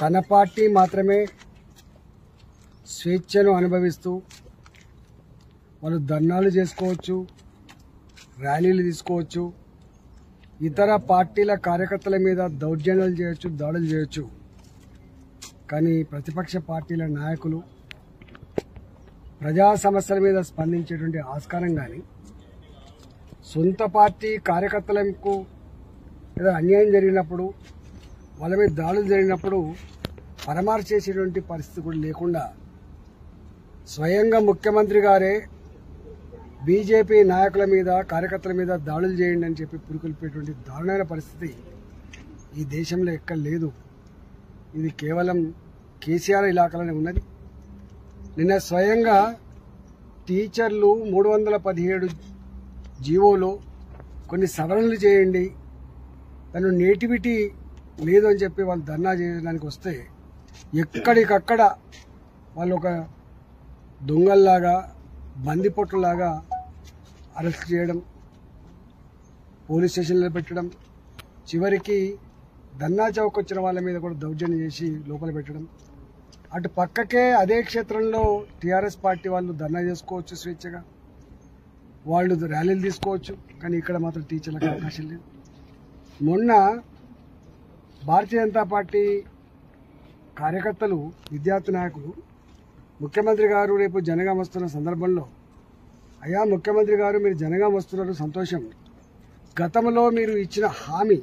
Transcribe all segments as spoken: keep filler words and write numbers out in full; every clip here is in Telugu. తన పార్టీ మాత్రమే స్వేచ్ఛను అనుభవిస్తూ వాళ్ళు ధర్నాలు చేసుకోవచ్చు, ర్యాలీలు తీసుకోవచ్చు, ఇతర పార్టీల కార్యకర్తల మీద దౌర్జన్యాలు చేయొచ్చు, దాడులు చేయొచ్చు. కానీ ప్రతిపక్ష పార్టీల నాయకులు ప్రజా సమస్యల మీద స్పందించేటువంటి ఆస్కారం కానీ, సొంత పార్టీ కార్యకర్తలకు ఏదో అన్యాయం జరిగినప్పుడు, వాళ్ళ మీద దాడులు జరిగినప్పుడు పరమారు చేసేటువంటి పరిస్థితి కూడా లేకుండా స్వయంగా ముఖ్యమంత్రి గారే బీజేపీ నాయకుల మీద కార్యకర్తల మీద దాడులు చేయండి అని చెప్పి పురుకొల్పేటువంటి దారుణమైన పరిస్థితి ఈ దేశంలో ఎక్కడ లేదు. ఇది కేవలం కేసీఆర్ ఇలాకాలోనే ఉన్నది. నిన్న స్వయంగా టీచర్లు మూడు వందల పదిహేడు జీవోలో కొన్ని సవరణలు చేయండి, తను నేటివిటీ లేదు అని చెప్పి వాళ్ళు ధర్నా చేయడానికి వస్తే ఎక్కడికక్కడ వాళ్ళు ఒక దొంగల్లాగా బందిపోట్లలాగా అరెస్ట్ చేయడం, పోలీస్ స్టేషన్లో పెట్టడం, చివరికి ధర్నా చౌక్ వచ్చిన వాళ్ళ మీద కూడా దౌర్జన్యం చేసి లోపల పెట్టడం. అటు పక్కకే అదే క్షేత్రంలో టీఆర్ఎస్ పార్టీ వాళ్ళు ధర్నా చేసుకోవచ్చు, స్వేచ్ఛగా వాళ్ళు ర్యాలీలు తీసుకోవచ్చు. కానీ ఇక్కడ మాత్రం టీచర్లకు అవకాశం లేదు. మొన్న భారతీయ జనతా పార్టీ కార్యకర్తలు, విద్యార్థి నాయకులు ముఖ్యమంత్రి గారు రేపు జనగాం వస్తున్న సందర్భంలో, అయ్యా ముఖ్యమంత్రి గారు మీరు జనగాం వస్తున్నారు సంతోషం, గతంలో మీరు ఇచ్చిన హామీ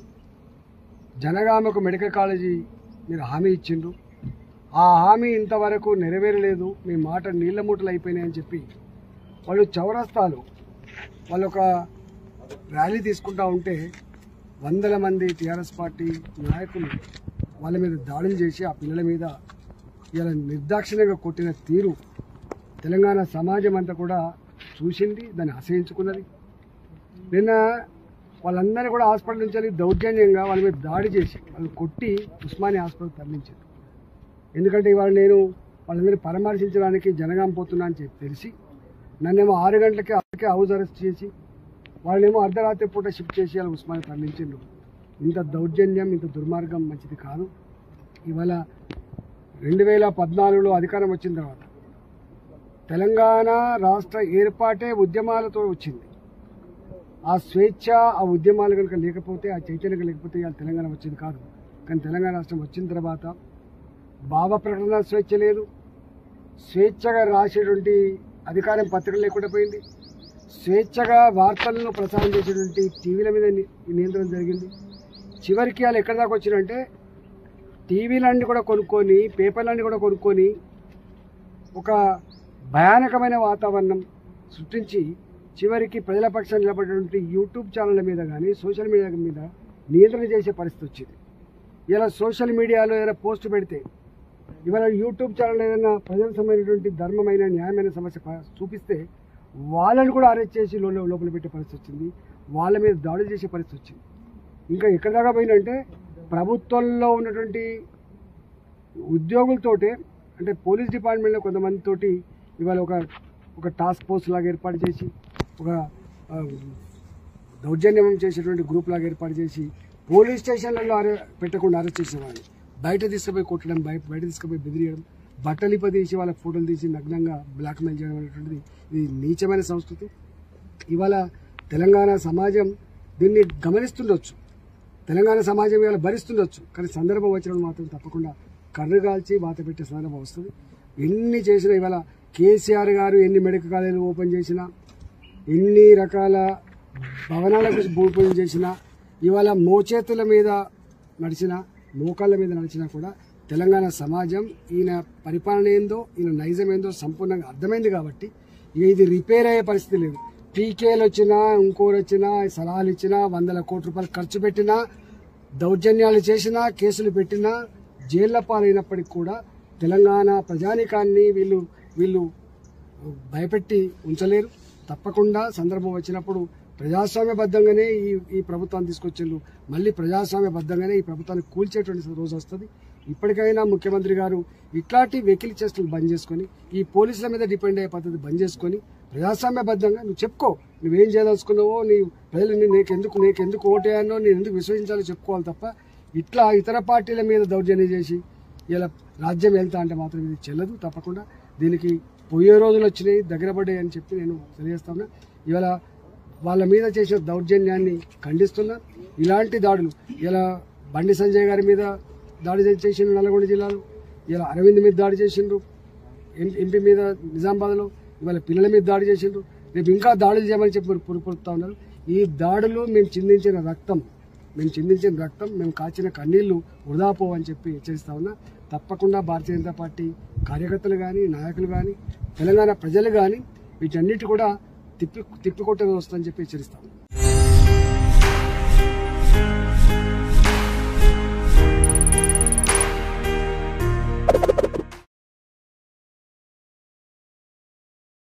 జనగామకు మెడికల్ కాలేజీ మీరు హామీ ఇచ్చిండ్రు, ఆ హామీ ఇంతవరకు నెరవేరలేదు, మీ మాట నీళ్ల మూటలు అయిపోయినాయని చెప్పి వాళ్ళు చౌరస్తాలు వాళ్ళు ఒక ర్యాలీ తీసుకుంటూ ఉంటే వందల మంది టీఆర్ఎస్ పార్టీ నాయకులు వాళ్ళ మీద దాడులు చేసి ఆ పిల్లల మీద ఇలా నిర్దాక్షిణ్యంగా కొట్టిన తీరు తెలంగాణ సమాజం అంతా కూడా చూసింది, దాన్ని ఆశ్రయించుకున్నది. నిన్న వాళ్ళందరినీ కూడా హాస్పిటల్ నుంచి దౌర్జన్యంగా వాళ్ళ మీద దాడి చేసి వాళ్ళు కొట్టి ఉస్మానియా హాస్పిటల్ తరలించారు. ఎందుకంటే ఇవాళ నేను వాళ్ళందరినీ పరామర్శించడానికి జనగాం పోతున్నా అని చెప్పి తెలిసి నన్నేమో ఆరు గంటలకే అక్కడికే హౌస్ అరెస్ట్ చేసి వాళ్ళేమో అర్ధరాత్రి పూట షిఫ్ట్ చేసి వాళ్ళు ఉస్మానియా తరలించిండ్రు. ఇంత దౌర్జన్యం, ఇంత దుర్మార్గం మంచిది కాదు. ఇవాళ రెండు వేల పద్నాలుగులో అధికారం వచ్చిన తర్వాత తెలంగాణ రాష్ట్ర ఏర్పాటే ఉద్యమాలతో వచ్చింది. ఆ స్వేచ్ఛ, ఆ ఉద్యమాలు కనుక లేకపోతే, ఆ చైతన్యం లేకపోతే ఇవాళ తెలంగాణ వచ్చింది కాదు. కానీ తెలంగాణ రాష్ట్రం వచ్చిన తర్వాత భావ ప్రకటన స్వేచ్ఛ లేదు, స్వేచ్ఛగా రాసేటువంటి అధికారం పత్రికలు లేకుండా పోయింది, స్వేచ్ఛగా వార్తలను ప్రసారం చేసేటువంటి టీవీల మీద నియంత్రణ జరిగింది. చివరికి వాళ్ళు ఎక్కడి దాకా వచ్చినంటే టీవీలన్నీ కూడా కొనుక్కొని, పేపర్లన్నీ కూడా కొనుక్కొని ఒక భయానకమైన వాతావరణం సృష్టించి చివరికి ప్రజల పక్షాన నిలబడేటువంటి యూట్యూబ్ ఛానళ్ళ మీద కానీ సోషల్ మీడియా మీద నియంత్రణ చేసే పరిస్థితి వచ్చింది. ఇలా సోషల్ మీడియాలో ఏదైనా పోస్ట్ పెడితే, ఇవాళ యూట్యూబ్ ఛానల్ ఏదైనా ప్రజలకు సంబంధించినటువంటి ధర్మమైన న్యాయమైన సమస్య చూపిస్తే వాళ్ళని కూడా అరెస్ట్ చేసి లోపల పెట్టే పరిస్థితి వచ్చింది, వాళ్ళ మీద దాడులు చేసే పరిస్థితి వచ్చింది. ఇంకా ఎక్కడ దాకా పోయిందంటే ప్రభుత్వంలో ఉన్నటువంటి ఉద్యోగులతోటే, అంటే పోలీస్ డిపార్ట్మెంట్లో కొంతమందితోటి ఇవాళ ఒక ఒక టాస్క్ ఫోర్స్ లాగా ఏర్పాటు చేసి, ఒక దౌర్జన్యం చేసేటువంటి గ్రూప్ లాగా ఏర్పాటు చేసి పోలీస్ స్టేషన్లలో అరె పెట్టకుండా అరెస్ట్ చేసేవాళ్ళని బయట తీసుకుపోయి కొట్టడం, బయట బయట తీసుకుపోయి బెదిరియడం, బట్టలిప తీసి వాళ్ళ ఫోటోలు తీసి నగ్నంగా బ్లాక్మెయిల్ చేయడం అనేటువంటిది ఇది నీచమైన సంస్కృతి. ఇవాళ తెలంగాణ సమాజం దీన్ని గమనిస్తుండొచ్చు, తెలంగాణ సమాజం ఇవాళ భరిస్తుండొచ్చు, కానీ సందర్భం వచ్చినప్పుడు మాత్రం తప్పకుండా కర్రు కాల్చి వాత పెట్టే సందర్భం వస్తుంది. ఎన్ని చేసినా ఇవాళ కేసీఆర్ గారు ఎన్ని మెడికల్ కాలేజీలు ఓపెన్ చేసినా, ఎన్ని రకాల భవనాలకు భూపూజలు చేసినా, ఇవాళ మోచేతుల మీద నడిచినా, మోకాళ్ళ మీద నడిచినా కూడా తెలంగాణ సమాజం ఈయన పరిపాలన ఏందో, ఈయన నైజం ఏందో సంపూర్ణంగా అర్థమైంది. కాబట్టి ఇది రిపేర్ అయ్యే పరిస్థితి లేదు. పీకేలు వచ్చినా, ఇంకోరు వచ్చినా, సలహాలు ఇచ్చినా, వందల కోట్ల రూపాయలు ఖర్చు పెట్టినా, దౌర్జన్యాలు చేసినా, కేసులు పెట్టినా, జైళ్ల పాలైనప్పటికీ కూడా తెలంగాణ ప్రజానీకాన్ని వీళ్ళు వీళ్ళు భయపెట్టి ఉంచలేరు. తప్పకుండా సందర్భం వచ్చినప్పుడు ప్రజాస్వామ్యబద్ధంగానే ఈ ఈ ప్రభుత్వాన్ని తీసుకొచ్చేళ్ళు, మళ్ళీ ప్రజాస్వామ్యబద్ధంగానే ఈ ప్రభుత్వాన్ని కూల్చేటువంటి రోజు వస్తుంది. ఇప్పటికైనా ముఖ్యమంత్రి గారు ఇట్లాంటి వెకిలి చేష్టలు బంద్ చేసుకొని, ఈ పోలీసుల మీద డిపెండ్ అయ్యే పద్ధతి బంద్ చేసుకొని ప్రజాస్వామ్యబద్ధంగా నువ్వు చెప్పుకో, నువ్వేం చేయదలుచుకున్నావో, నీ ప్రజలు నీకెందుకు నీకెందుకు ఓటేయానో, నేను ఎందుకు విశ్వసించాలో చెప్పుకోవాలి తప్ప ఇట్లా ఇతర పార్టీల మీద దౌర్జన్యం చేసి ఇలా రాజ్యం వెళ్తా అంటే మాత్రం ఇది చెల్లదు. తప్పకుండా దీనికి పోయే రోజులు వచ్చినాయి, దగ్గర పడ్డాయి అని చెప్పి నేను తెలియజేస్తున్నా. ఇవాళ వాళ్ళ మీద చేసిన దౌర్జన్యాన్ని ఖండిస్తున్నా. ఇలాంటి దాడులు ఇలా బండి సంజయ్ గారి మీద దాడి చేసిన నల్గొండ జిల్లాలో, ఇలా అరవింద్ మీద దాడి చేసిండ్రు, ఎంపీ మీద నిజామాబాద్లో, ఇవాళ పిల్లల మీద దాడి చేసిండ్రు, రేపు ఇంకా దాడులు చేయమని చెప్పి పురుపురుతా ఉన్నారు. ఈ దాడులు మేము చిందించిన రక్తం, మేము చిందించిన రక్తం, మేము కాచిన కన్నీళ్లు వృధా పోవని చెప్పి హెచ్చరిస్తా ఉన్నా. తప్పకుండా భారతీయ జనతా పార్టీ కార్యకర్తలు కానీ, నాయకులు కానీ, తెలంగాణ ప్రజలు కానీ వీటన్నిటి కూడా తిప్పి తిప్పికొట్టే వస్తుందని చెప్పి హెచ్చరిస్తా ఉన్నా.